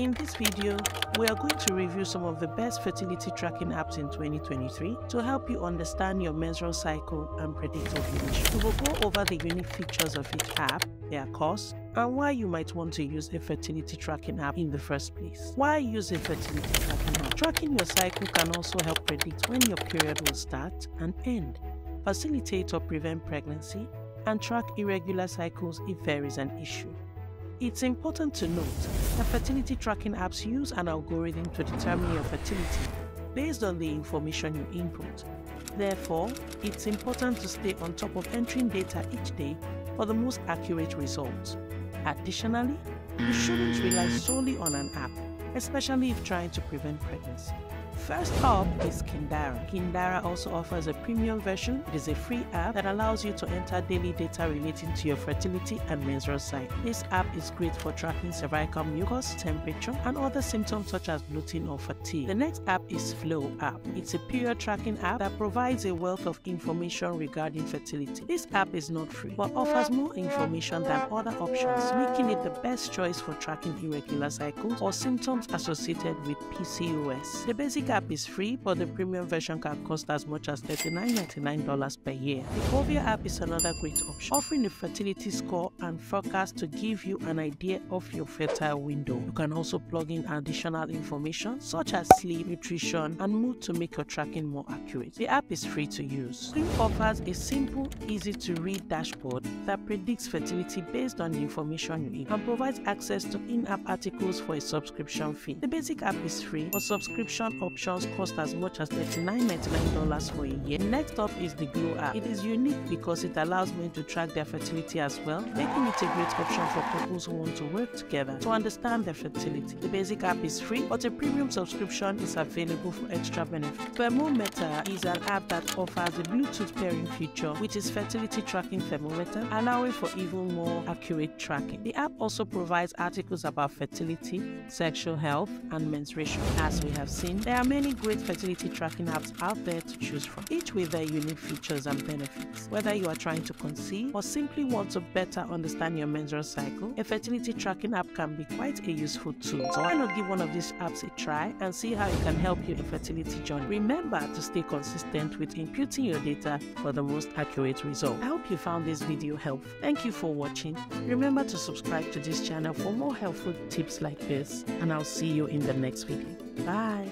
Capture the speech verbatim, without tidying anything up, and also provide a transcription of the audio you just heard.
In this video, we are going to review some of the best fertility tracking apps in twenty twenty-three to help you understand your menstrual cycle and predict ovulation. We will go over the unique features of each app, their costs, and why you might want to use a fertility tracking app in the first place. Why use a fertility tracking app? Tracking your cycle can also help predict when your period will start and end, facilitate or prevent pregnancy, and track irregular cycles if there is an issue. It's important to note that fertility tracking apps use an algorithm to determine your fertility based on the information you input. Therefore, it's important to stay on top of entering data each day for the most accurate results. Additionally, you shouldn't rely solely on an app, especially if trying to prevent pregnancy. First up is Kindara. Kindara also offers a premium version. It is a free app that allows you to enter daily data relating to your fertility and menstrual cycle. This app is great for tracking cervical mucus, temperature, and other symptoms such as bloating or fatigue. The next app is Flow app. It's a period tracking app that provides a wealth of information regarding fertility. This app is not free, but offers more information than other options, making it the best choice for tracking irregular cycles or symptoms associated with P C O S. The basic app is free, but the premium version can cost as much as thirty-nine ninety-nine dollars per year. The Fovia app is another great option, offering a fertility score and forecast to give you an idea of your fertile window. You can also plug in additional information such as sleep, nutrition, and mood to make your tracking more accurate. The app is free to use. Bloom offers a simple, easy-to-read dashboard that predicts fertility based on the information you input and provides access to in-app articles for a subscription fee. The basic app is free, but subscription options cost as much as thirty-nine ninety-nine dollars for a year. Next up is the Glow app. It is unique because it allows men to track their fertility as well, making it a great option for couples who want to work together to understand their fertility. The basic app is free, but a premium subscription is available for extra benefits. Thermometer is an app that offers a Bluetooth pairing feature, which is fertility tracking thermometer, allowing for even more accurate tracking. The app also provides articles about fertility, sexual health, and menstruation. As we have seen, there are many great fertility tracking apps out there to choose from, each with their unique features and benefits. Whether you are trying to conceive or simply want to better understand your menstrual cycle, a fertility tracking app can be quite a useful tool. So why not give one of these apps a try and see how it can help you in your fertility journey? Remember to stay consistent with inputting your data for the most accurate result. I hope you found this video helpful. Thank you for watching. Remember to subscribe to this channel for more helpful tips like this, and I'll see you in the next video. Bye!